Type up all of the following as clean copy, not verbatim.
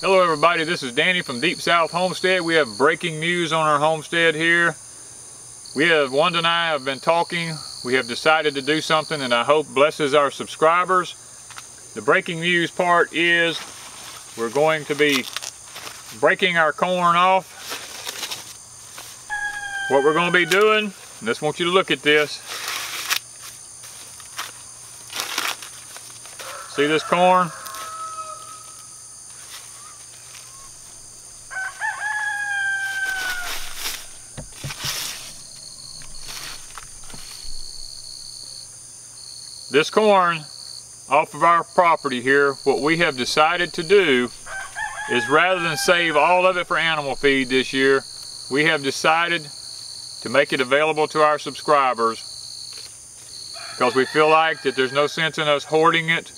Hello everybody, this is Danny from Deep South Homestead. We have breaking news on our homestead here. Wanda and I have been talking. We have decided to do something and I hope blesses our subscribers. The breaking news part is we're going to be breaking our corn off. What we're going to be doing, I just want you to look at this. See this corn? This corn off of our property here, what we have decided to do is rather than save all of it for animal feed this year, we have decided to make it available to our subscribers because we feel like that there's no sense in us hoarding it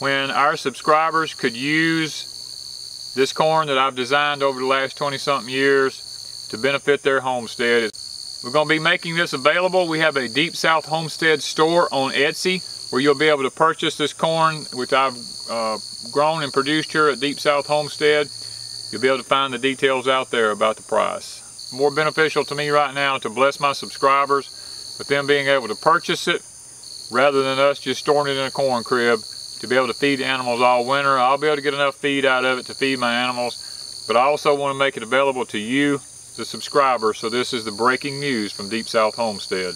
when our subscribers could use this corn that I've designed over the last 20-something years to benefit their homestead. We're going to be making this available. We have a Deep South Homestead store on Etsy where you'll be able to purchase this corn, which I've grown and produced here at Deep South Homestead. You'll be able to find the details out there about the price. More beneficial to me right now to bless my subscribers with them being able to purchase it rather than us just storing it in a corn crib to be able to feed animals all winter. I'll be able to get enough feed out of it to feed my animals, but I also want to make it available to you, the subscriber. So this is the breaking news from Deep South Homestead.